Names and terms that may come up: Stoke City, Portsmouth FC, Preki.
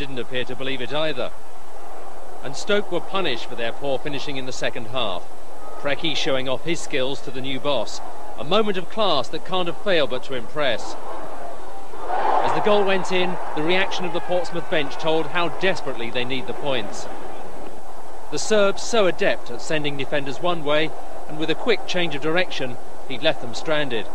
didn't appear to believe it either. And Stoke were punished for their poor finishing in the second half. Preki showing off his skills to the new boss. A moment of class that can't have failed but to impress. As the goal went in, the reaction of the Portsmouth bench told how desperately they need the points. The Serb, so adept at sending defenders one way, and with a quick change of direction, he left them stranded.